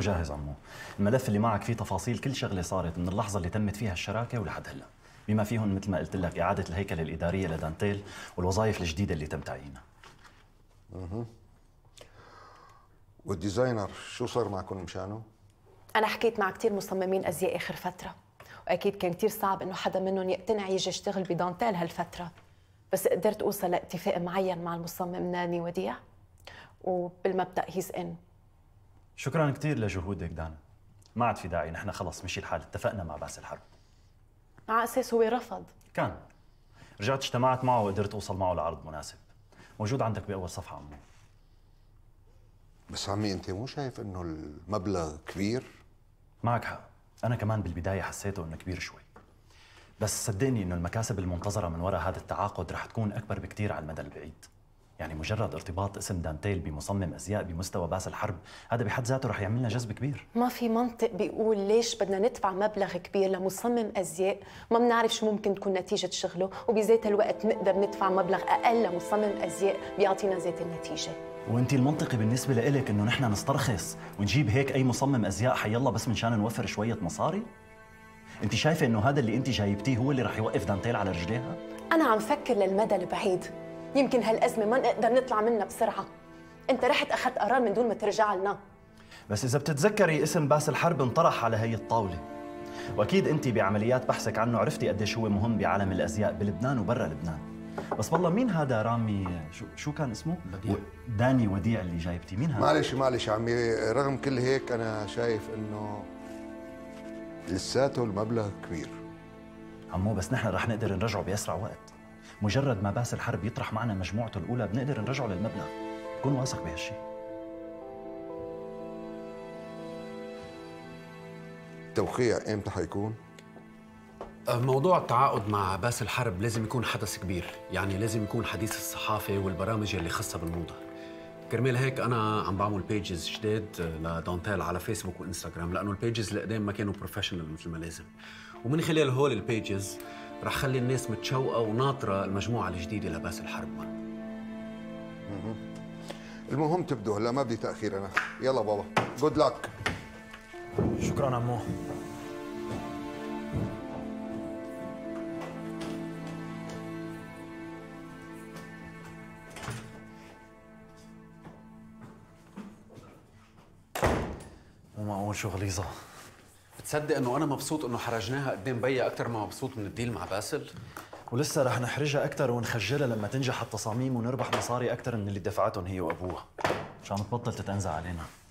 جاهز عمو، الملف اللي معك فيه تفاصيل كل شغله صارت من اللحظه اللي تمت فيها الشراكه ولحد هلا، بما فيهم مثل ما قلت لك اعاده الهيكله الاداريه لدانتيل والوظائف الجديده اللي تم تعيينها. والديزاينر شو صار معكم مشانه؟ انا حكيت مع كثير مصممين ازياء اخر فتره، واكيد كان كثير صعب انه حدا منهم يقتنع يجي يشتغل بدانتيل هالفتره، بس قدرت اوصل لاتفاق معين مع المصمم ناني وديع، وبالمبدا هيز ان. شكرا كثير لجهودك دانا، ما عاد في داعي، نحن خلص مشي الحال، اتفقنا مع باسل حرب. على اساس هو رفض؟ كان رجعت اجتمعت معه وقدرت اوصل معه لعرض مناسب، موجود عندك باول صفحه عمو. بس عمي انت مو شايف انه المبلغ كبير؟ معك حق، انا كمان بالبدايه حسيته انه كبير شوي، بس صدقني انه المكاسب المنتظره من وراء هذا التعاقد رح تكون اكبر بكثير على المدى البعيد. يعني مجرد ارتباط اسم دانتيل بمصمم ازياء بمستوى باسل حرب، هذا بحد ذاته رح يعملنا جذب كبير. ما في منطق بيقول ليش بدنا ندفع مبلغ كبير لمصمم ازياء ما بنعرف شو ممكن تكون نتيجه شغله، وبذات الوقت نقدر ندفع مبلغ اقل لمصمم ازياء بيعطينا ذات النتيجه. وانت المنطقي بالنسبه لإلك انه نحن نسترخص ونجيب هيك اي مصمم ازياء حيالله بس من شان نوفر شويه مصاري؟ انت شايفه انه هذا اللي انت جايبتيه هو اللي رح يوقف دانتيل على رجليها؟ انا عم فكر للمدى البعيد، يمكن هالأزمة ما نقدر نطلع منها بسرعة. أنت رحت أخذت قرار من دون ما ترجع لنا. بس إذا بتتذكري اسم باسل حرب انطرح على هي الطاولة، وأكيد أنت بعمليات بحثك عنه عرفتي قديش هو مهم بعالم الأزياء بلبنان وبرا لبنان. بس والله مين هذا رامي شو كان اسمه؟ داني وديع اللي جايبتي، مين هذا؟ معلش عمي، رغم كل هيك أنا شايف إنه لساته المبلغ كبير. عمو بس نحن رح نقدر نرجعه بأسرع وقت. مجرد ما باسل حرب يطرح معنا مجموعته الأولى بنقدر نرجعه للمبلغ، بكون واثق بهالشيء. التوقيع امتى حيكون؟ موضوع التعاقد مع باسل حرب لازم يكون حدث كبير، يعني لازم يكون حديث الصحافة والبرامج اللي خاصة بالموضة. كرمال هيك أنا عم بعمل بيجز جداد لدانتيل على فيسبوك وإنستغرام، لأنه البيجز اللي قدام ما كانوا بروفيشنال مثل ما لازم، ومن خلال هول البيجز رح خلي الناس متشوقة وناطرة المجموعة الجديدة لباسل حرب. المهم تبدو هلا، ما بدي تأخير أنا، يلا بابا، جود لك. شكرا عمو. مو معقول شو غليظة. تصدق انه انا مبسوط انه حرجناها قدام بيا اكثر ما مبسوط من الديل مع باسل، ولسه رح نحرجها اكثر ونخجلها لما تنجح التصاميم ونربح مصاري اكثر من اللي دفعتهم هي وابوها، مشان تبطل تتنزع علينا.